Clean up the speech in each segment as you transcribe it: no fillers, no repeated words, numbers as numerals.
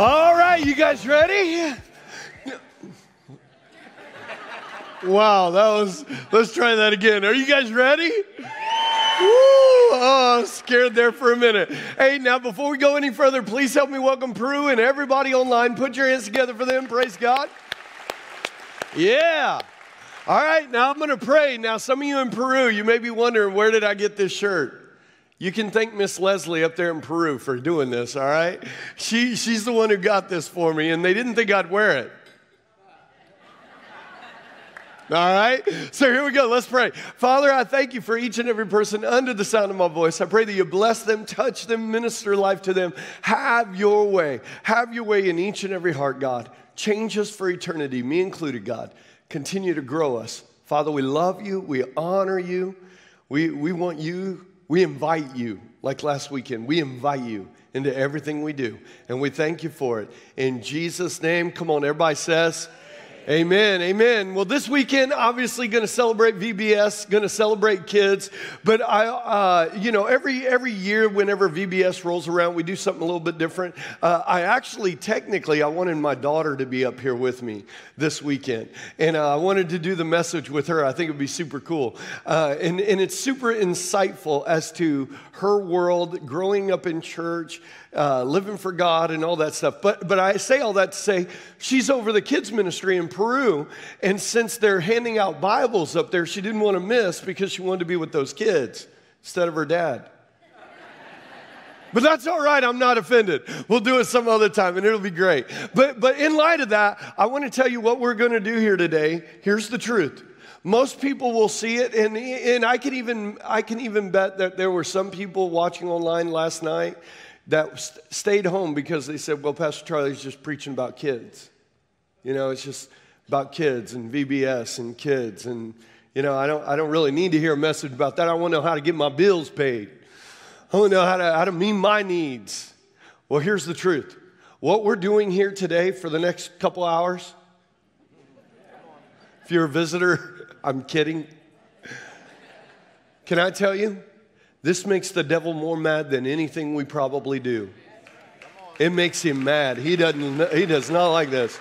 All right, you guys ready? Wow, that was, let's try that again. Are you guys ready? Woo! Oh, I was scared there for a minute. Hey, now before we go any further, please help me welcome Peru and everybody online. Put your hands together for them. Praise God. Yeah. All right, now I'm going to pray. Now, some of you in Peru, you may be wondering, where did I get this shirt? You can thank Miss Leslie up there in Peru for doing this, all right? She's the one who got this for me, and they didn't think I'd wear it. All right? So here we go. Let's pray. Father, I thank you for each and every person under the sound of my voice. I pray that you bless them, touch them, minister life to them. Have your way. Have your way in each and every heart, God. Change us for eternity, me included, God. Continue to grow us. Father, we love you. We honor you. We want you. We invite you, like last weekend, we invite you into everything we do, and we thank you for it. In Jesus' name, come on, everybody says amen, amen. Amen. Well, this weekend, obviously going to celebrate VBS, going to celebrate kids, but every year whenever VBS rolls around, we do something a little bit different. I wanted my daughter to be up here with me this weekend, and I wanted to do the message with her. I think it would be super cool, and it's super insightful as to her world, growing up in church, living for God and all that stuff. But I say all that to say she's over the kids ministry in Peru, and since they're handing out Bibles up there, she didn't want to miss because she wanted to be with those kids instead of her dad. But that's all right. I'm not offended. We'll do it some other time, and it'll be great. But in light of that, I want to tell you what we're going to do here today. Here's the truth. Most people will see it, and I can even bet that there were some people watching online last night that stayed home because they said, well, Pastor Charlie's just preaching about kids. You know, it's just about kids and VBS and kids. And, you know, I don't really need to hear a message about that. I want to know how to get my bills paid. I want to know how to meet my needs. Well, here's the truth. What we're doing here today for the next couple hours, if you're a visitor, I'm kidding. Can I tell you? This makes the devil more mad than anything we probably do. It makes him mad. He does not like this.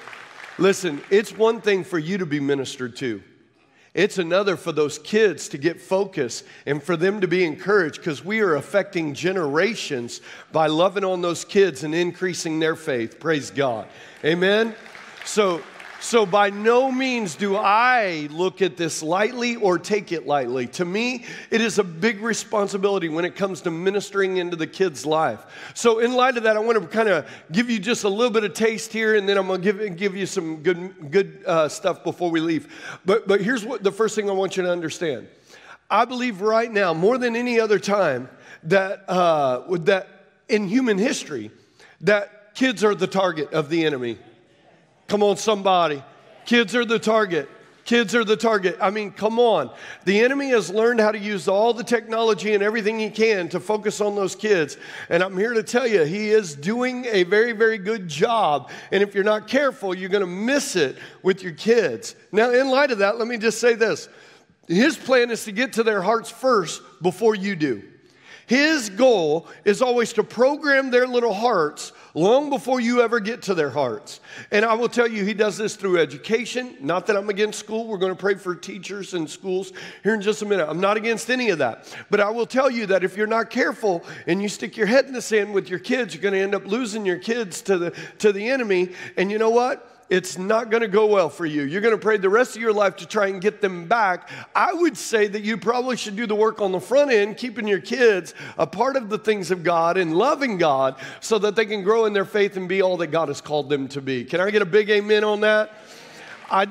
Listen, it's one thing for you to be ministered to. It's another for those kids to get focus and for them to be encouraged, because we are affecting generations by loving on those kids and increasing their faith. Praise God. Amen? So by no means do I look at this lightly or take it lightly. To me, it is a big responsibility when it comes to ministering into the kid's life. So in light of that, I want to kind of give you just a little bit of taste here, and then I'm going to give you some good stuff before we leave. But here's what the first thing I want you to understand. I believe right now, more than any other time, that in human history, that kids are the target of the enemy. Come on, somebody. Kids are the target. Kids are the target. I mean, come on. The enemy has learned how to use all the technology and everything he can to focus on those kids. And I'm here to tell you, he is doing a very, very good job. And if you're not careful, you're going to miss it with your kids. Now, in light of that, let me just say this. His plan is to get to their hearts first before you do. His goal is always to program their little hearts long before you ever get to their hearts. And I will tell you, he does this through education. Not that I'm against school. We're going to pray for teachers and schools here in just a minute. I'm not against any of that. But I will tell you that if you're not careful and you stick your head in the sand with your kids, you're going to end up losing your kids to the enemy. And you know what? It's not going to go well for you. You're going to pray the rest of your life to try and get them back. I would say that you probably should do the work on the front end, keeping your kids a part of the things of God and loving God so that they can grow in their faith and be all that God has called them to be. Can I get a big amen on that? I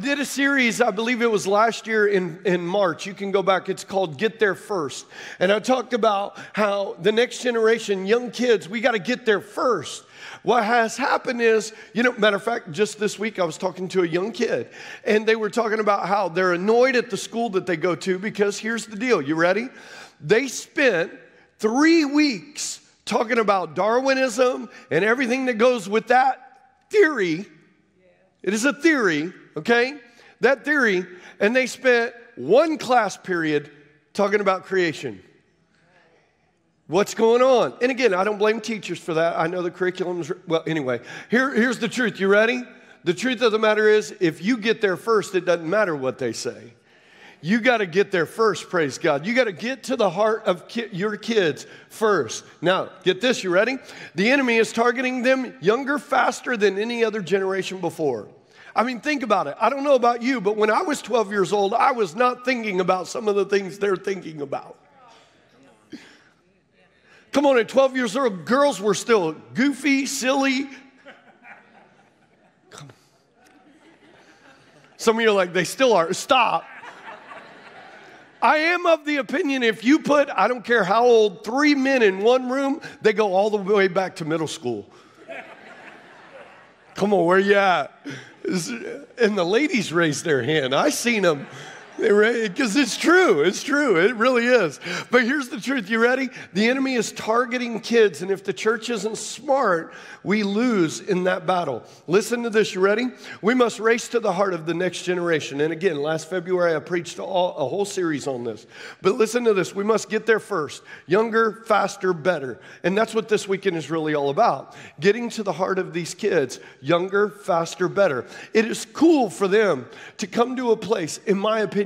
did a series, I believe it was last year in March. You can go back. It's called Get There First. And I talked about how the next generation, young kids, we got to get there first. What has happened is, you know, matter of fact, just this week I was talking to a young kid, and they were talking about how they're annoyed at the school that they go to because here's the deal. You ready? They spent 3 weeks talking about Darwinism and everything that goes with that theory. It is a theory, okay? That theory, and they spent one class period talking about creation. What's going on? And again, I don't blame teachers for that. I know the curriculum's, well, anyway, here's the truth. You ready? The truth of the matter is, if you get there first, it doesn't matter what they say. You got to get there first, praise God. You got to get to the heart of your kids first. Now, get this, you ready? The enemy is targeting them younger, faster than any other generation before. I mean, think about it. I don't know about you, but when I was 12 years old, I was not thinking about some of the things they're thinking about. Come on, at 12 years old, girls were still goofy, silly. Come on. Some of you are like, they still are. Stop. I am of the opinion if you put, I don't care how old, 3 men in one room, they go all the way back to middle school. Come on, where you at? And the ladies raised their hand. I seen them. Because it's true. It's true. It really is. But here's the truth. You ready? The enemy is targeting kids, and if the church isn't smart, we lose in that battle. Listen to this. You ready? We must race to the heart of the next generation. And again, last February, I preached a whole series on this. But listen to this. We must get there first. Younger, faster, better. And that's what this weekend is really all about. Getting to the heart of these kids. Younger, faster, better. It is cool for them to come to a place, in my opinion,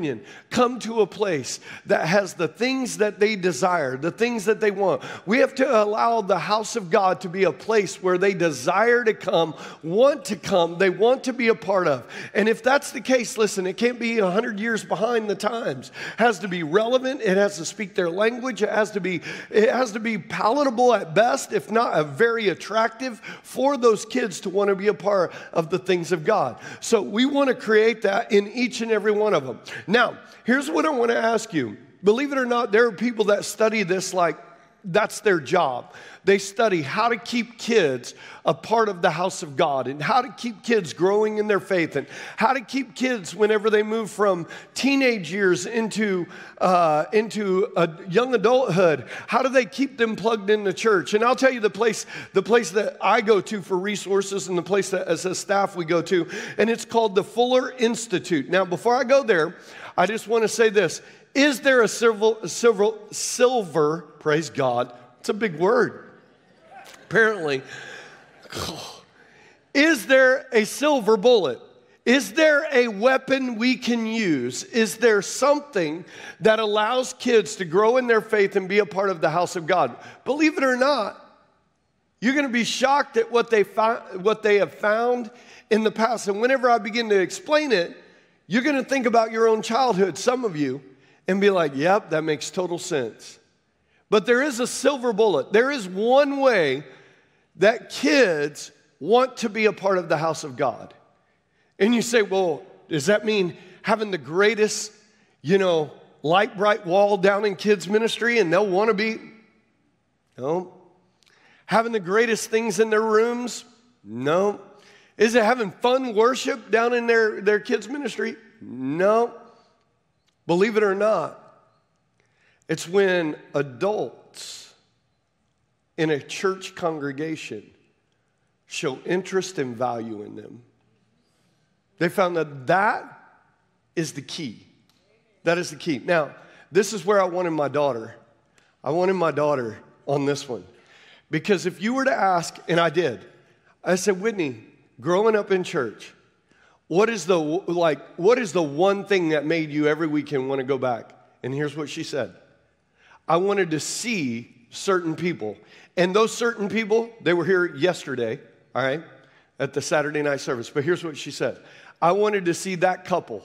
come to a place that has the things that they desire, the things that they want. We have to allow the house of God to be a place where they desire to come, want to come, they want to be a part of. And if that's the case, listen, it can't be 100 years behind the times. It has to be relevant. It has to speak their language. It has to be palatable at best, if not very attractive for those kids to want to be a part of the things of God. So we want to create that in each and every one of them. Now, here's what I want to ask you. Believe it or not, there are people that study this like that's their job. They study how to keep kids a part of the house of God and how to keep kids growing in their faith and how to keep kids whenever they move from teenage years into young adulthood. How do they keep them plugged into church? And I'll tell you the place that I go to for resources and the place that as a staff we go to, and it's called the Fuller Institute. Now, before I go there, I just want to say this. Is there a silver, praise God, it's a big word, apparently. Is there a silver bullet? Is there a weapon we can use? Is there something that allows kids to grow in their faith and be a part of the house of God? Believe it or not, you're going to be shocked at what they have found in the past. And whenever I begin to explain it, you're going to think about your own childhood, some of you, and be like, yep, that makes total sense. But there is a silver bullet. There is one way that kids want to be a part of the house of God. And you say, well, does that mean having the greatest, light bright wall down in kids ministry and they'll want to be? No. Having the greatest things in their rooms? No. Is it having fun worship down in their kids ministry? No. Believe it or not, it's when adults in a church congregation show interest and value in them. They found that is the key. That is the key. Now, this is where I wanted my daughter. I wanted my daughter on this one. Because if you were to ask, and I did, I said, Whitney, growing up in church, what is the one thing that made you every weekend want to go back? And here's what she said. I wanted to see certain people. And those certain people, they were here yesterday, all right, at the Saturday night service. But here's what she said. I wanted to see that couple.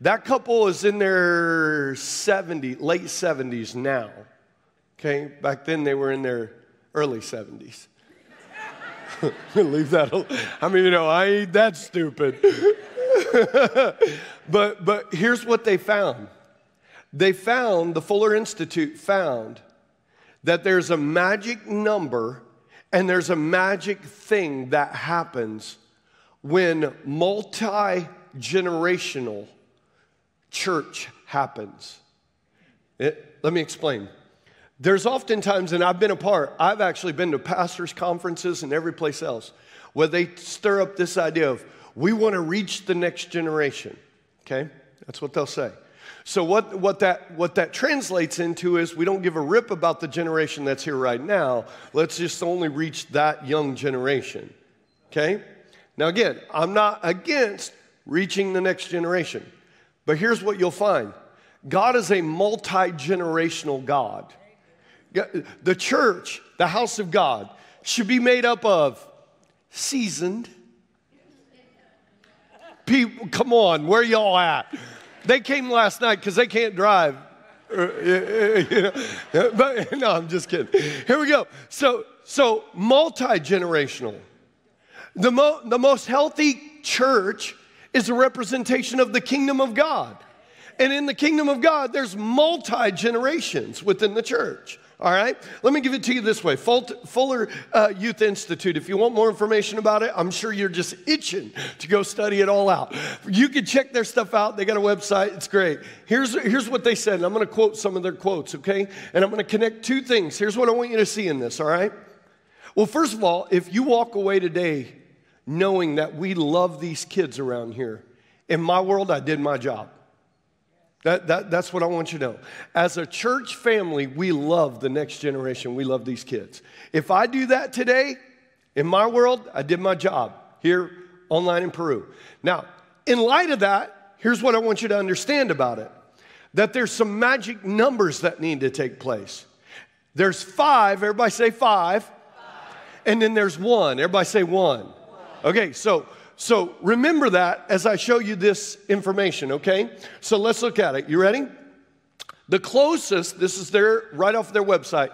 That couple is in their late 70s now. Okay, back then they were in their early 70s. Leave that alone. I mean, I ain't that stupid. But here's what they found. They found, the Fuller Institute found, that there's a magic number and there's a magic thing that happens when multi-generational church happens. Let me explain. There's oftentimes, and I've actually been to pastors' conferences and every place else, where they stir up this idea of, we want to reach the next generation, okay? That's what they'll say. So what that translates into is we don't give a rip about the generation that's here right now. Let's just only reach that young generation, okay? Now, again, I'm not against reaching the next generation, but here's what you'll find. God is a multi-generational God. The church, the house of God, should be made up of seasoned people. Come on, where y'all at? They came last night because they can't drive. But, no, I'm just kidding. Here we go. So multi-generational. The most healthy church is a representation of the kingdom of God. And in the kingdom of God, there's multi-generations within the church. All right? Let me give it to you this way. Fuller Youth Institute. If you want more information about it, I'm sure you're just itching to go study it all out. You can check their stuff out. They got a website. It's great. Here's what they said, and I'm going to quote some of their quotes, okay? And I'm going to connect two things. Here's what I want you to see in this, all right? Well, first of all, if you walk away today knowing that we love these kids around here, in my world, I did my job. That's what I want you to know. As a church family, we love the next generation. We love these kids. If I do that today, in my world, I did my job here online in Peru. Now, in light of that, here's what I want you to understand about it. That there's some magic numbers that need to take place. There's five. Everybody say five. And then there's one. Everybody say one. Okay, so remember that as I show you this information, okay? So let's look at it. You ready? The closest, this is their right off their website,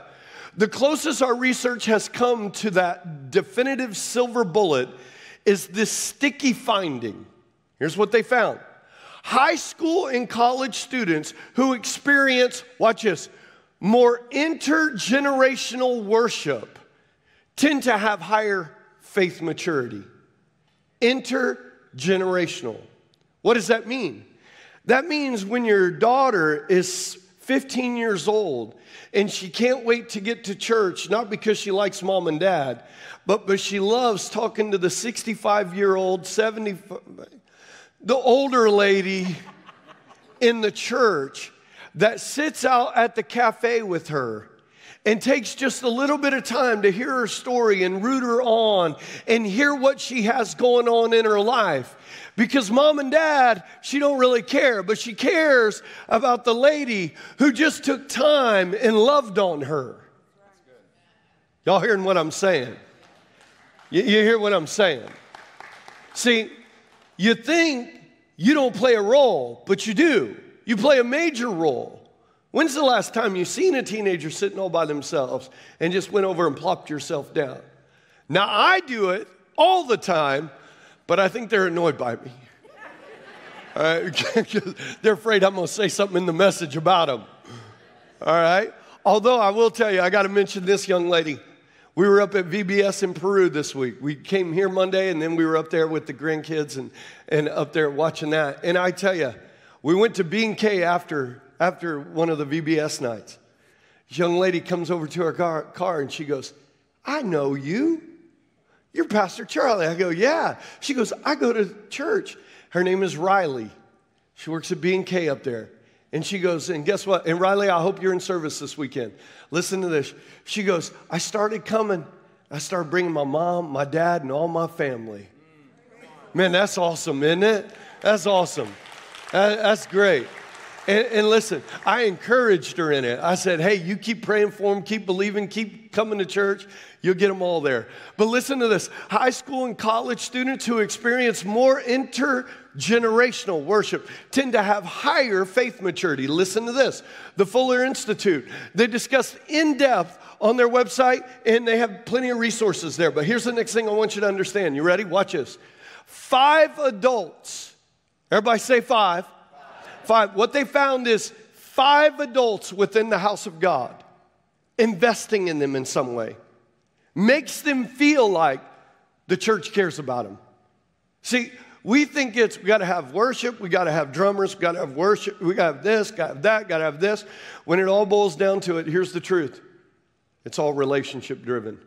the closest our research has come to that definitive silver bullet is this sticky finding. Here's what they found. High school and college students who experience, watch this, more intergenerational worship tend to have higher faith maturity. Intergenerational. What does that mean? That means when your daughter is 15 years old and she can't wait to get to church, not because she likes mom and dad, but she loves talking to the 65-year-old, 70, the older lady in the church that sits out at the cafe with her and takes just a little bit of time to hear her story and root her on and hear what she has going on in her life. Because mom and dad, she don't really care, but she cares about the lady who just took time and loved on her. Y'all hearing what I'm saying? You hear what I'm saying? See, you think you don't play a role, but you do. You play a major role. When's the last time you've seen a teenager sitting all by themselves and just went over and plopped yourself down? Now, I do it all the time, but I think they're annoyed by me. All right? They're afraid I'm going to say something in the message about them. All right? Although I will tell you, I got to mention this young lady. We were up at VBS in Peru this week. We came here Monday, and then we were up there with the grandkids and up there watching that. And I tell you, we went to B&K after one of the VBS nights. This young lady comes over to her car and she goes, "I know you. You're Pastor Charlie." I go, "Yeah." She goes, "I go to church." Her name is Riley. She works at B&K up there. And she goes, and guess what? And Riley, I hope you're in service this weekend. Listen to this. She goes, "I started coming. I started bringing my mom, my dad, and all my family." Man, that's awesome, isn't it? That's awesome. That's great. And listen, I encouraged her in it. I said, "Hey, you keep praying for them, keep believing, keep coming to church. You'll get them all there." But listen to this. High school and college students who experience more intergenerational worship tend to have higher faith maturity. Listen to this. The Fuller Institute, they discussed in depth on their website, and they have plenty of resources there. But here's the next thing I want you to understand. You ready? Watch this. Five adults. Everybody say five. What they found is five adults within the house of God investing in them in some way makes them feel like the church cares about them. See, we think it's, we got to have worship, we got to have drummers, we got to have worship, we got to have this, got to have that, got to have this. When it all boils down to it, here's the truth. It's all relationship driven.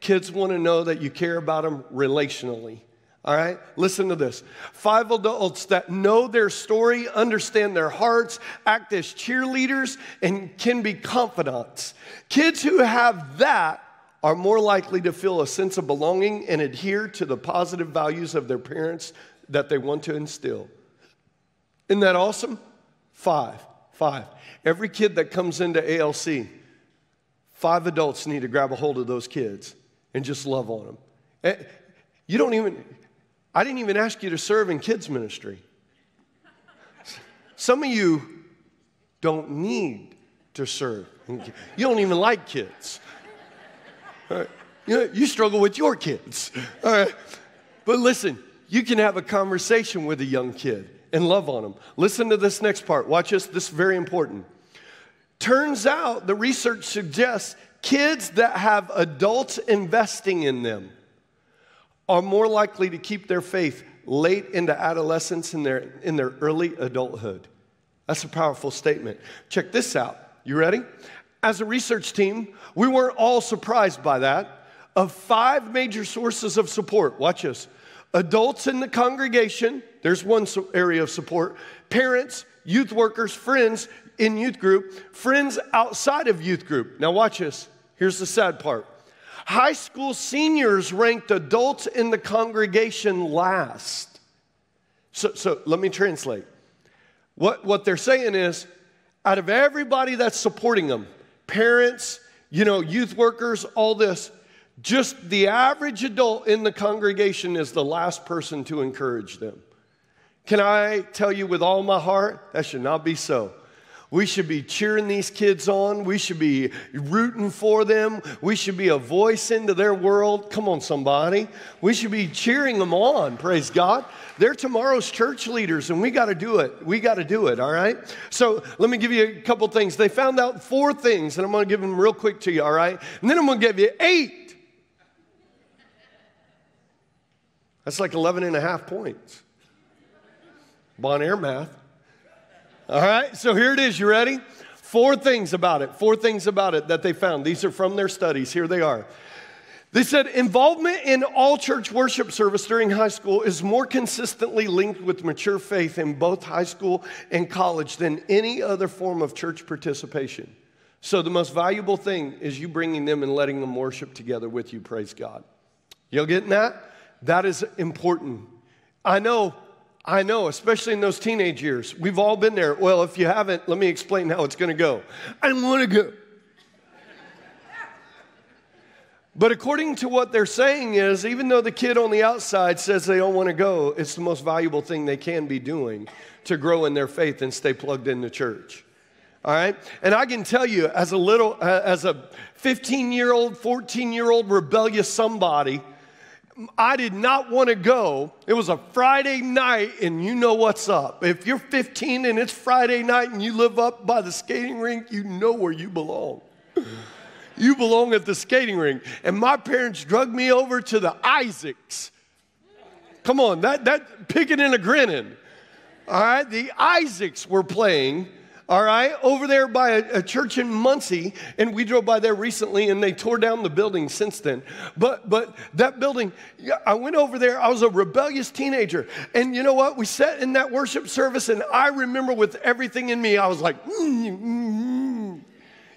Kids want to know that you care about them relationally, All right, listen to this. 5 adults that know their story, understand their hearts, act as cheerleaders, and can be confidants. Kids who have that are more likely to feel a sense of belonging and adhere to the positive values of their parents that they want to instill. Isn't that awesome? Five. Every kid that comes into ALC, 5 adults need to grab a hold of those kids and just love on them. You don't even... I didn't even ask you to serve in kids ministry. Some of you don't need to serve. You don't even like kids. All right. You know, you struggle with your kids. All right. But listen, you can have a conversation with a young kid and love on them. Listen to this next part. Watch this. This is very important. Turns out the research suggests kids that have adults investing in them are more likely to keep their faith late into adolescence and in their early adulthood. That's a powerful statement. Check this out. You ready? As a research team, we weren't all surprised by that. Of 5 major sources of support, watch this. Adults in the congregation, there's one area of support. Parents, youth workers, friends in youth group, friends outside of youth group. Now watch this. Here's the sad part. High school seniors ranked adults in the congregation last. So let me translate. What they're saying is, out of everybody that's supporting them, parents, you know, youth workers, all this, just the average adult in the congregation is the last person to encourage them. Can I tell you with all my heart, that should not be so. We should be cheering these kids on. We should be rooting for them. We should be a voice into their world. Come on, somebody. We should be cheering them on, praise God. They're tomorrow's church leaders, and we got to do it. We got to do it, all right? So let me give you a couple things. They found out 4 things, and I'm going to give them real quick to you, all right? And then I'm going to give you 8. That's like 11.5 points. Bon Air math. All right, so here it is. You ready? 4 things about it. 4 things about it that they found. These are from their studies. Here they are. They said involvement in all church worship service during high school is more consistently linked with mature faith in both high school and college than any other form of church participation. So the most valuable thing is you bringing them and letting them worship together with you, praise God. Y'all getting that? That is important. I know, especially in those teenage years. We've all been there. Well, if you haven't, let me explain how it's going to go. I don't want to go. But according to what they're saying is, even though the kid on the outside says they don't want to go, it's the most valuable thing they can be doing to grow in their faith and stay plugged into church. All right? And I can tell you, as a 15-year-old, 14-year-old rebellious somebody, I did not want to go. It was a Friday night, and you know what's up. If you're 15 and it's Friday night and you live up by the skating rink, you know where you belong. You belong at the skating rink. And my parents drugged me over to the Isaacs. Come on, that picking and a grinning. All right, the Isaacs were playing. All right, over there by a church in Muncie, and we drove by there recently, and they tore down the building since then. But that building, I went over there. I was a rebellious teenager, and you know what? We sat in that worship service, and I remember with everything in me, I was like,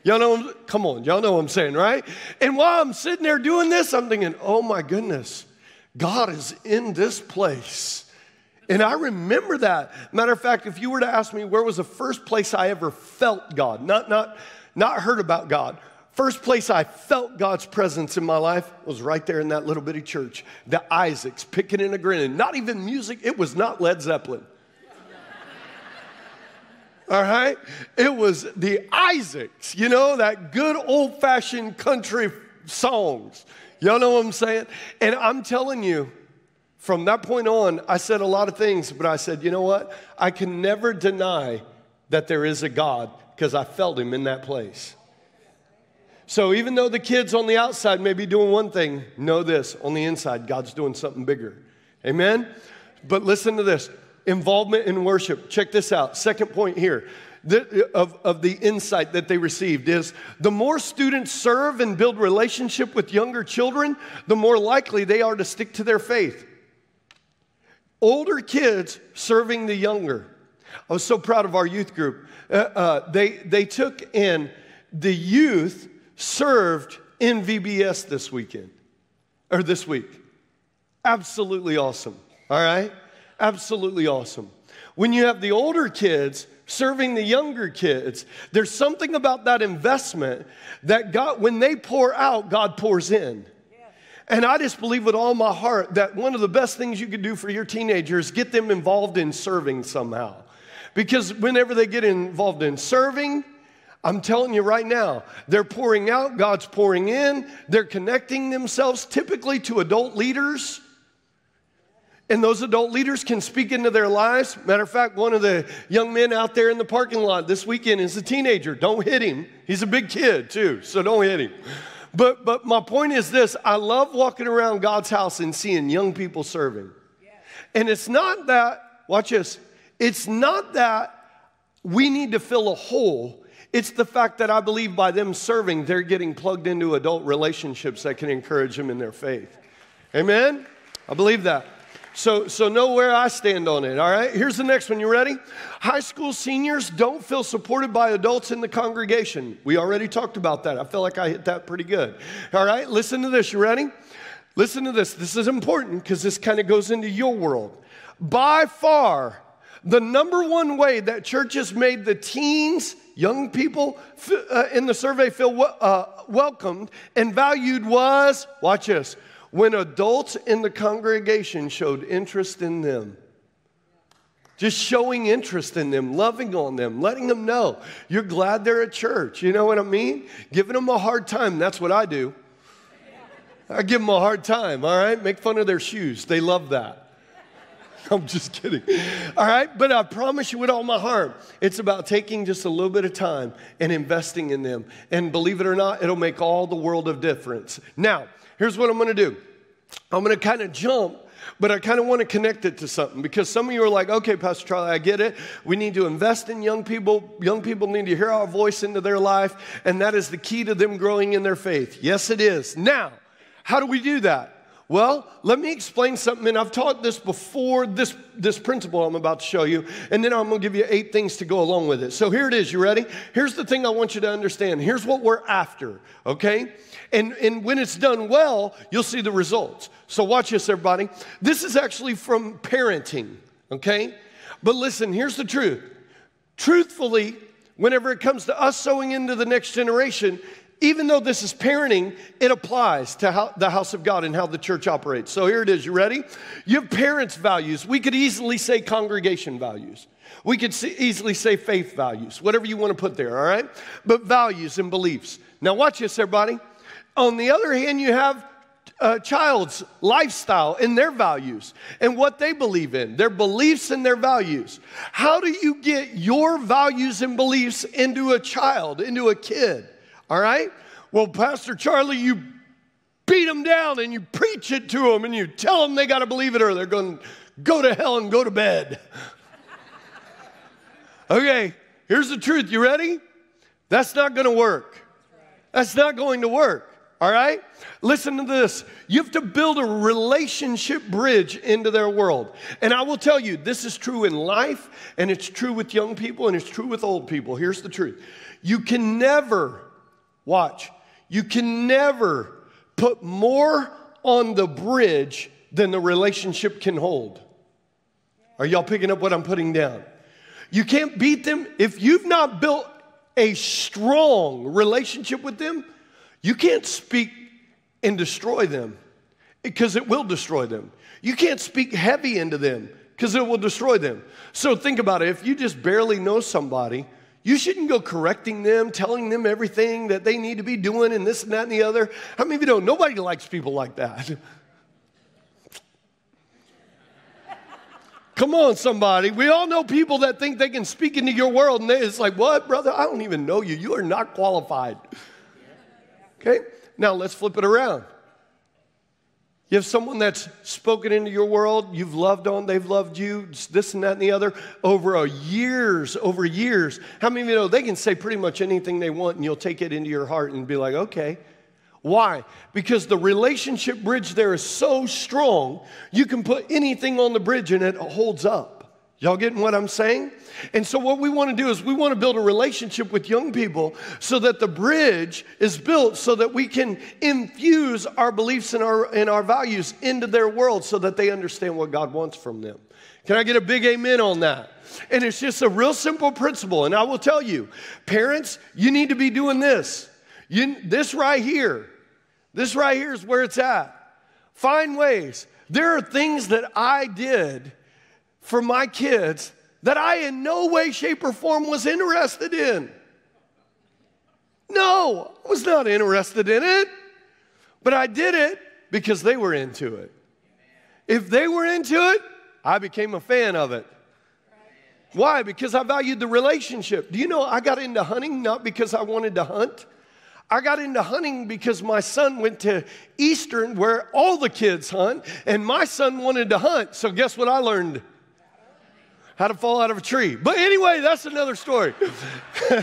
Y'all know, come on, y'all know what I'm saying, right? And while I'm sitting there doing this, I'm thinking, oh my goodness, God is in this place. And I remember that. Matter of fact, if you were to ask me where was the first place I ever felt God, not heard about God, first place I felt God's presence in my life was right there in that little bitty church, the Isaacs, picking and a grinning. Not even music. It was not Led Zeppelin. All right? It was the Isaacs, you know, that good old-fashioned country songs. Y'all know what I'm saying? And I'm telling you, from that point on, I said a lot of things, but I said, you know what? I can never deny that there is a God because I felt him in that place. So even though the kids on the outside may be doing one thing, know this, on the inside, God's doing something bigger. Amen? But listen to this. Involvement in worship. Check this out. Second point here of the insight that they received is the more students serve and build relationship with younger children, the more likely they are to stick to their faith. older kids serving the younger. I was so proud of our youth group. They took in the youth served in VBS this weekend, or this week. Absolutely awesome, all right? Absolutely awesome. When you have the older kids serving the younger kids, there's something about that investment that God, when they pour out, God pours in. And I just believe with all my heart that one of the best things you could do for your teenagers is get them involved in serving somehow. Because whenever they get involved in serving, I'm telling you right now, they're pouring out, God's pouring in, they're connecting themselves typically to adult leaders. And those adult leaders can speak into their lives. Matter of fact, one of the young men out there in the parking lot this weekend is a teenager. Don't hit him. He's a big kid too, so don't hit him. But my point is this, I love walking around God's house and seeing young people serving. Yes. And it's not that, watch this, it's not that we need to fill a hole. It's the fact that I believe by them serving, they're getting plugged into adult relationships that can encourage them in their faith. Amen? I believe that. So know where I stand on it, all right? Here's the next one. You ready? High school seniors don't feel supported by adults in the congregation. We already talked about that. I feel like I hit that pretty good. All right, listen to this. You ready? Listen to this. This is important because this kind of goes into your world. By far, the number one way that churches made the teens, young people in the survey feel welcomed and valued was, watch this, when adults in the congregation showed interest in them. Just showing interest in them, loving on them, letting them know you're glad they're at church. You know what I mean? Giving them a hard time. That's what I do. I give them a hard time, all right? Make fun of their shoes. They love that. I'm just kidding. All right? But I promise you with all my heart, it's about taking just a little bit of time and investing in them. And believe it or not, it'll make all the world of difference. Now, here's what I'm going to do. I'm going to kind of jump, but I kind of want to connect it to something because some of you are like, okay, Pastor Charlie, I get it. We need to invest in young people. Young people need to hear our voice into their life, and that is the key to them growing in their faith. Yes, it is. Now, how do we do that? Well, let me explain something, and I've taught this before, this principle I'm about to show you, and then I'm going to give you 8 things to go along with it. So here it is. You ready? Here's the thing I want you to understand. Here's what we're after, okay? And when it's done well, you'll see the results. So watch this, everybody. This is actually from parenting, okay? But listen, here's the truth. Truthfully, whenever it comes to us sowing into the next generation, even though this is parenting, it applies to how the house of God and how the church operates. So here it is. You ready? You have parents' values. We could easily say congregation values. We could easily say faith values, whatever you want to put there, all right? But values and beliefs. Now watch this, everybody. On the other hand, you have a child's lifestyle and their values and what they believe in, their beliefs and their values. How do you get your values and beliefs into a child, into a kid? All right? Well, Pastor Charlie, you beat them down and you preach it to them and you tell them they got to believe it or they're going to go to hell and go to bed. Okay, here's the truth. You ready? That's not going to work. That's not going to work. All right? Listen to this. You have to build a relationship bridge into their world. And I will tell you, this is true in life, and it's true with young people, and it's true with old people. Here's the truth. You can never... Watch, you can never put more on the bridge than the relationship can hold. Are y'all picking up what I'm putting down? You can't beat them. If you've not built a strong relationship with them, you can't speak and destroy them because it will destroy them. You can't speak heavy into them because it will destroy them. So think about it. If you just barely know somebody, you shouldn't go correcting them, telling them everything that they need to be doing and this and that and the other. How many of you know nobody likes people like that? Come on, somebody. We all know people that think they can speak into your world, and it's like, what, brother? I don't even know you. You are not qualified. Okay? Now let's flip it around. You have someone that's spoken into your world, you've loved on, they've loved you, this and that and the other, over years. How many of you know they can say pretty much anything they want and you'll take it into your heart and be like, okay. Why? Because the relationship bridge there is so strong, you can put anything on the bridge and it holds up. Y'all getting what I'm saying? And so what we want to do is we want to build a relationship with young people so that the bridge is built so that we can infuse our beliefs and our values into their world so that they understand what God wants from them. Can I get a big amen on that? And it's just a real simple principle. And I will tell you, parents, you need to be doing this. This right here is where it's at. Find ways. There are things that I did for my kids that I in no way, shape, or form was interested in. No, I was not interested in it, but I did it because they were into it. If they were into it, I became a fan of it. Why? Because I valued the relationship. Do you know I got into hunting not because I wanted to hunt? I got into hunting because my son went to Eastern where all the kids hunt, and my son wanted to hunt. So guess what I learned? How to fall out of a tree. But anyway, that's another story. But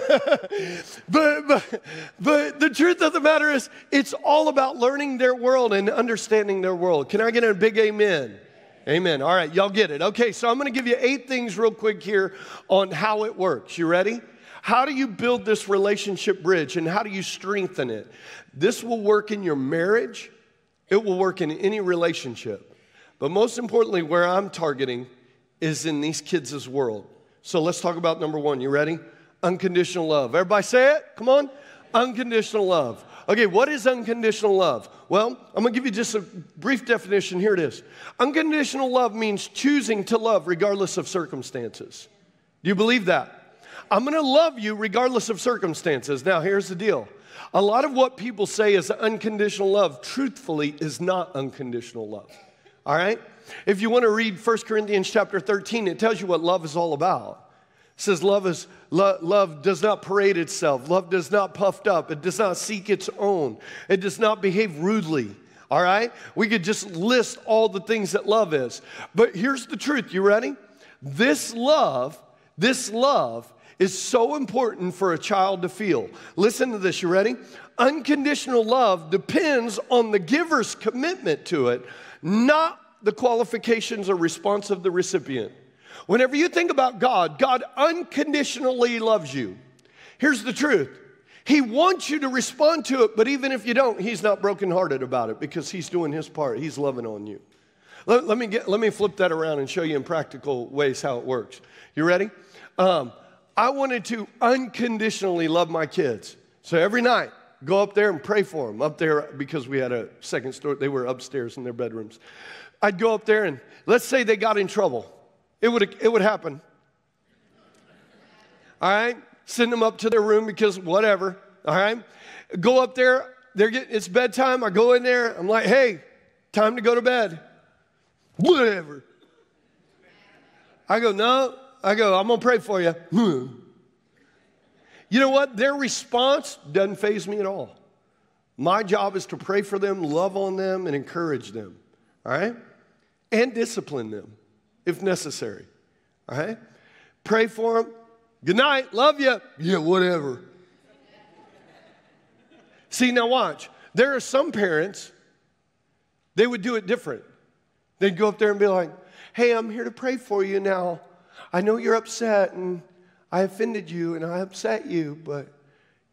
the truth of the matter is, it's all about learning their world and understanding their world. Can I get a big amen? Amen. All right, y'all get it. Okay, so I'm going to give you 8 things real quick here on how it works. You ready? How do you build this relationship bridge and how do you strengthen it? This will work in your marriage. It will work in any relationship. But most importantly, where I'm targeting is in these kids' world. So let's talk about number 1. You ready? Unconditional love. Everybody say it. Come on. Unconditional love. Okay, what is unconditional love? Well, I'm going to give you just a brief definition. Here it is. Unconditional love means choosing to love regardless of circumstances. Do you believe that? I'm going to love you regardless of circumstances. Now, here's the deal. A lot of what people say is unconditional love, truthfully, is not unconditional love. All right? If you want to read 1 Corinthians chapter 13, it tells you what love is all about. It says love does not parade itself. Love does not puffed up. It does not seek its own. It does not behave rudely. All right? We could just list all the things that love is. But here's the truth. You ready? This love is so important for a child to feel. Listen to this. You ready? Unconditional love depends on the giver's commitment to it, not the qualifications or response of the recipient. Whenever you think about God, God unconditionally loves you. Here's the truth. He wants you to respond to it, but even if you don't, he's not brokenhearted about it because he's doing his part. He's loving on you. Let me flip that around and show you in practical ways how it works. You ready? I wanted to unconditionally love my kids. So every night, go up there and pray for them. Up there, because we had a second story, they were upstairs in their bedrooms. I'd go up there and let's say they got in trouble. It would happen. All right? Send them up to their room because whatever. All right? Go up there. It's bedtime. I go in there. I'm like, hey, time to go to bed. Whatever. I go, I'm going to pray for you. You know what? Their response doesn't faze me at all. My job is to pray for them, love on them, and encourage them. All right? And discipline them if necessary. All right? Pray for them. Good night. Love you. Yeah, whatever. See, now watch. There are some parents, they would do it different. They'd go up there and be like, hey, I'm here to pray for you now. I know you're upset and I offended you and I upset you, but,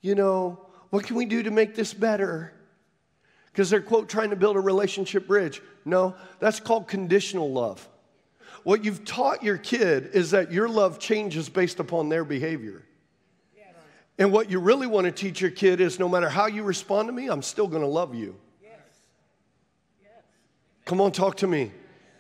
you know, what can we do to make this better? Because they're, quote, trying to build a relationship bridge. No, that's called conditional love. What you've taught your kid is that your love changes based upon their behavior. Yes. And what you really want to teach your kid is no matter how you respond to me, I'm still going to love you. Yes. Yes. Come on, talk to me.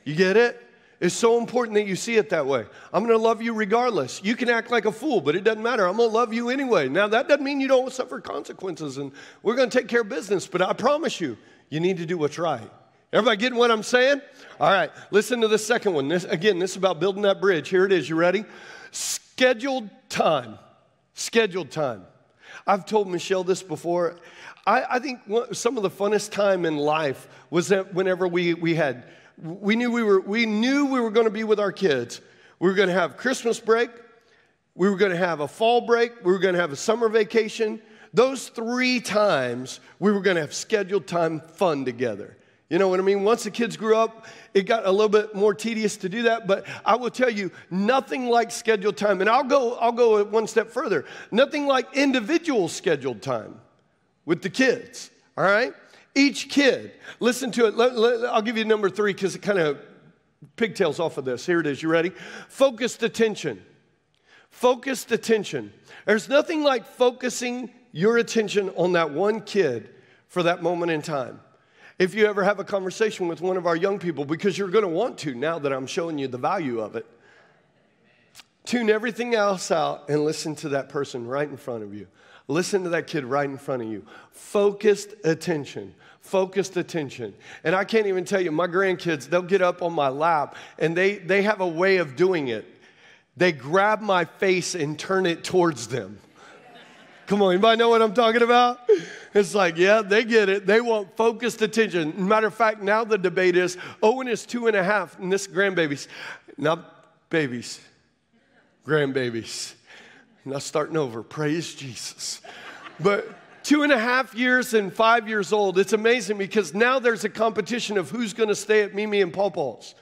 You get it? It's so important that you see it that way. I'm going to love you regardless. You can act like a fool, but it doesn't matter. I'm going to love you anyway. Now, that doesn't mean you don't suffer consequences, and we're going to take care of business, but I promise you, you need to do what's right. Everybody getting what I'm saying? All right, listen to the second one. This is about building that bridge. Here it is. You ready? Scheduled time. Scheduled time. I've told Michelle this before. I think some of the funnest time in life was that whenever we knew we were going to be with our kids. We were going to have Christmas break. We were going to have a fall break. We were going to have a summer vacation. Those three times we were going to have scheduled time fun together. You know what I mean? Once the kids grew up, it got a little bit more tedious to do that. But I will tell you, nothing like scheduled time. And I'll go one step further. Nothing like individual scheduled time with the kids, all right? Each kid, listen to it. I'll give you number three because it kind of pigtails off of this. Here it is. You ready? Focused attention. Focused attention. There's nothing like focusing your attention on that one kid for that moment in time. If you ever have a conversation with one of our young people, because you're going to want to now that I'm showing you the value of it, tune everything else out and listen to that person right in front of you. Listen to that kid right in front of you. Focused attention. Focused attention. And I can't even tell you, my grandkids, they'll get up on my lap, and they have a way of doing it. They grab my face and turn it towards them. Come on, anybody know what I'm talking about? It's like, yeah, they get it. They want focused attention. Matter of fact, now the debate is, Owen is 2.5, and this grandbabies. Not babies, grandbabies. Not starting over, praise Jesus. But 2.5 years and 5 years old, it's amazing because now there's a competition of who's going to stay at Mimi and Pawpaw's.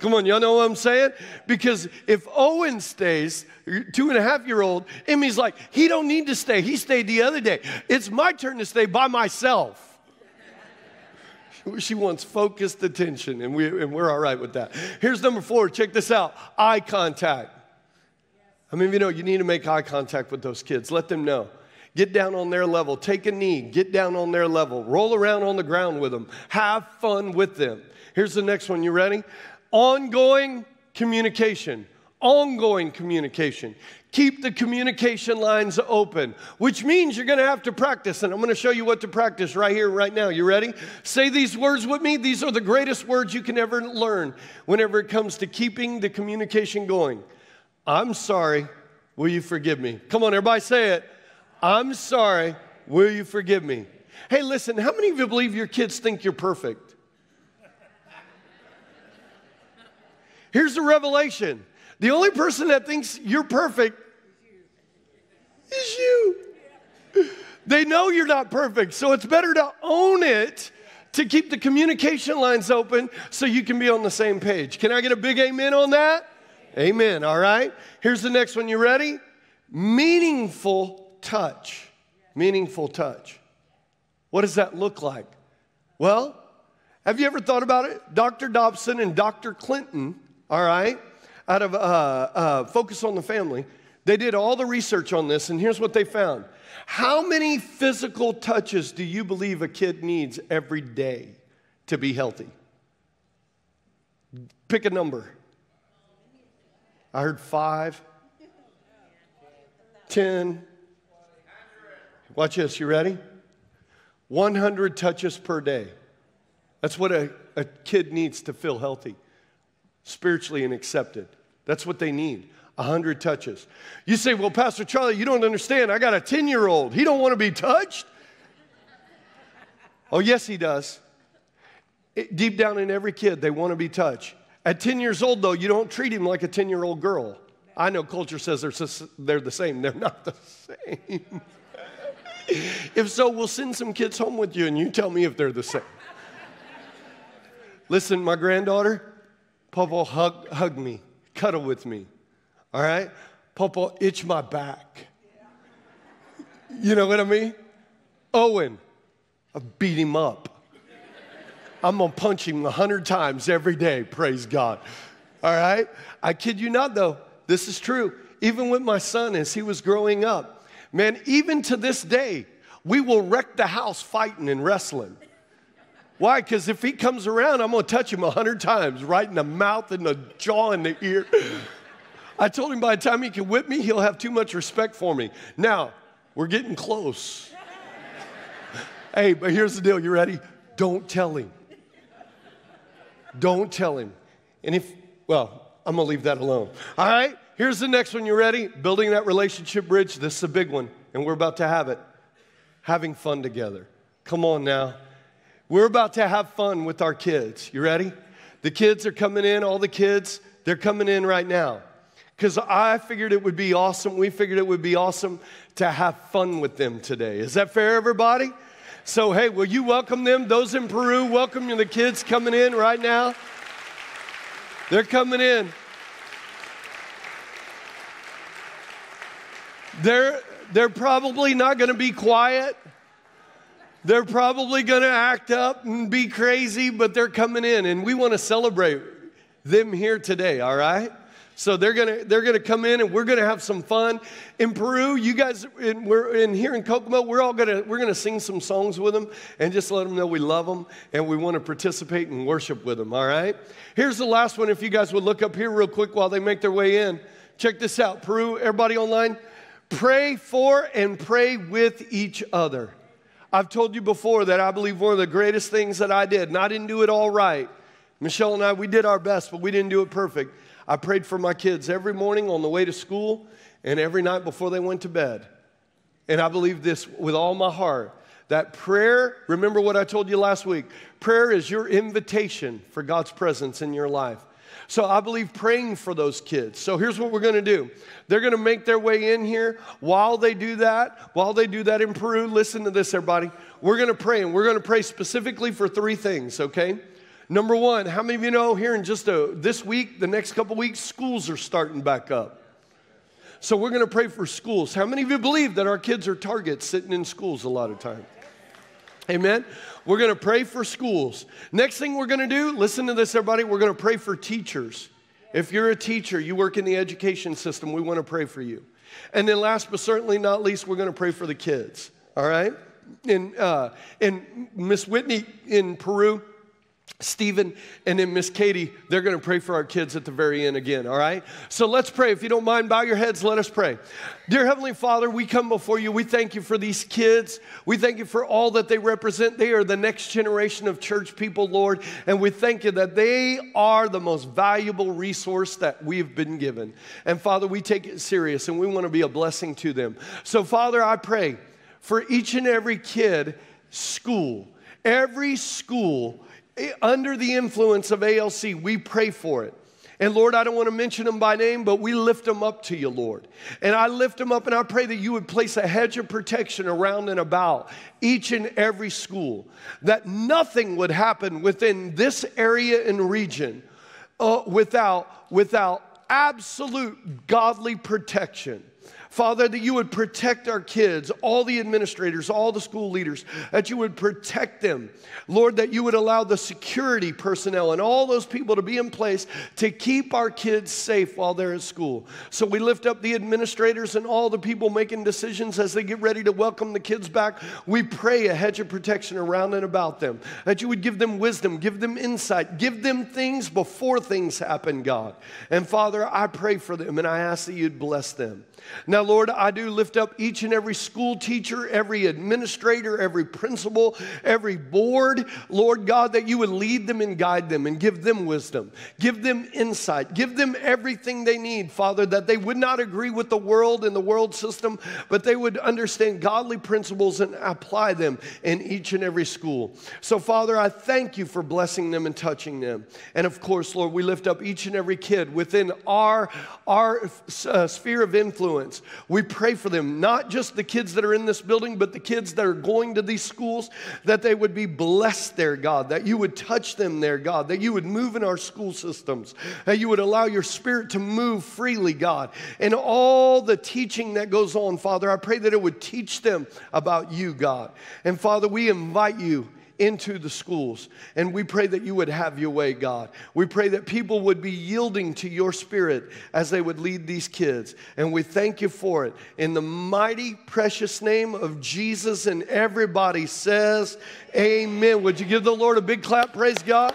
Come on, y'all know what I'm saying? Because if Owen stays, 2.5-year-old, Emmy's like, he don't need to stay. He stayed the other day. It's my turn to stay by myself. She wants focused attention, and we're all right with that. Here's number 4. Check this out. Eye contact. I mean, you know, you need to make eye contact with those kids. Let them know. Get down on their level. Take a knee. Get down on their level. Roll around on the ground with them. Have fun with them. Here's the next one. You ready? Ongoing communication. Ongoing communication. Keep the communication lines open, which means you're going to have to practice. And I'm going to show you what to practice right here, right now. You ready? Say these words with me. These are the greatest words you can ever learn whenever it comes to keeping the communication going. I'm sorry. Will you forgive me? Come on, everybody say it. I'm sorry. Will you forgive me? Hey, listen, how many of you believe your kids think you're perfect? Here's the revelation. The only person that thinks you're perfect is you. They know you're not perfect, so it's better to own it to keep the communication lines open so you can be on the same page. Can I get a big amen on that? Amen, all right? Here's the next one. You ready? Meaningful touch. Meaningful touch. What does that look like? Well, have you ever thought about it? Dr. Dobson and Dr. Clinton, all right, out of Focus on the Family, they did all the research on this, and here's what they found. How many physical touches do you believe a kid needs every day to be healthy? Pick a number. I heard 5, 10. Watch this. You ready? 100 touches per day. That's what a kid needs to feel healthy, spiritually and accepted. That's what they need, 100 touches. You say, well, Pastor Charlie, you don't understand. I got a 10-year-old. He don't want to be touched. Oh, yes, he does. Deep down in every kid, they want to be touched. At 10 years old, though, you don't treat him like a 10-year-old girl. I know culture says they're the same. They're not the same. If so, we'll send some kids home with you, and you tell me if they're the same. Listen, my granddaughter, Pawpaw hug me, cuddle with me, all right? Pawpaw itch my back. Yeah. You know what I mean? Owen, I beat him up. I'm going to punch him 100 times every day, praise God, all right? I kid you not, though, this is true. Even with my son as he was growing up, man, even to this day, we will wreck the house fighting and wrestling. Why? Because if he comes around, I'm going to touch him 100 times, right in the mouth and the jaw and the ear. I told him by the time he can whip me, he'll have too much respect for me. Now, we're getting close. Hey, but here's the deal. You ready? Don't tell him. Don't tell him. And if, well, I'm going to leave that alone. All right? Here's the next one. You ready? Building that relationship bridge. This is a big one, and we're about to have it. Having fun together. Come on now. We're about to have fun with our kids. You ready? The kids are coming in, all the kids, they're coming in right now. Because I figured it would be awesome, we figured it would be awesome to have fun with them today. Is that fair, everybody? So, hey, will you welcome them? Those in Peru, welcome the kids coming in right now. They're coming in. They're probably not going to be quiet. They're probably going to act up and be crazy, but they're coming in, and we want to celebrate them here today, all right? So they're gonna come in, and we're gonna have some fun in Peru. You guys, we're in here in Kokomo. We're gonna sing some songs with them and just let them know we love them and we want to participate and worship with them. All right. Here's the last one. If you guys would look up here real quick while they make their way in, check this out. Peru, everybody online, pray for and pray with each other. I've told you before that I believe one of the greatest things that I did, and I didn't do it all right. Michelle and I, we did our best, but we didn't do it perfect. I prayed for my kids every morning on the way to school and every night before they went to bed. And I believe this with all my heart, that prayer, remember what I told you last week, prayer is your invitation for God's presence in your life. So I believe praying for those kids. So here's what we're going to do. They're going to make their way in here. While they do that in Peru, listen to this, everybody. We're going to pray, and we're going to pray specifically for three things, okay? Number one, how many of you know here in just this week, the next couple weeks, schools are starting back up? So we're going to pray for schools. How many of you believe that our kids are targets sitting in schools a lot of time? Amen? We're going to pray for schools. Next thing we're going to do, listen to this, everybody, we're going to pray for teachers. If you're a teacher, you work in the education system, we want to pray for you. And then last but certainly not least, we're going to pray for the kids, all right? And Miss Whitney in Peru, Stephen, and then Miss Katie, they're going to pray for our kids at the very end again, all right? So let's pray. If you don't mind, bow your heads, let us pray. Dear Heavenly Father, we come before you. We thank you for these kids. We thank you for all that they represent. They are the next generation of church people, Lord, and we thank you that they are the most valuable resource that we've been given. And, Father, we take it serious, and we want to be a blessing to them. So, Father, I pray for each and every kid, every school, under the influence of ALC, we pray for it. And Lord, I don't want to mention them by name, but we lift them up to you, Lord. And I lift them up, and I pray that you would place a hedge of protection around and about each and every school, that nothing would happen within this area and region without absolute godly protection. Father, that you would protect our kids, all the administrators, all the school leaders, that you would protect them. Lord, that you would allow the security personnel and all those people to be in place to keep our kids safe while they're at school. So we lift up the administrators and all the people making decisions as they get ready to welcome the kids back. We pray a hedge of protection around and about them, that you would give them wisdom, give them insight, give them things before things happen, God. And Father, I pray for them, and I ask that you'd bless them. Now, Lord, I do lift up each and every school teacher, every administrator, every principal, every board. Lord God, that you would lead them and guide them and give them wisdom, give them insight, give them everything they need, Father, that they would not agree with the world and the world system, but they would understand godly principles and apply them in each and every school. So, Father, I thank you for blessing them and touching them. And, of course, Lord, we lift up each and every kid within our sphere of influence. We pray for them, not just the kids that are in this building, but the kids that are going to these schools, that they would be blessed there, God, that you would touch them there, God, that you would move in our school systems, that you would allow your spirit to move freely, God. And all the teaching that goes on, Father, I pray that it would teach them about you, God. And, Father, we invite you into the schools, and we pray that you would have your way, God. We pray that people would be yielding to your spirit as they would lead these kids, and we thank you for it. In the mighty, precious name of Jesus, and everybody says amen. Would you give the Lord a big clap? Praise God.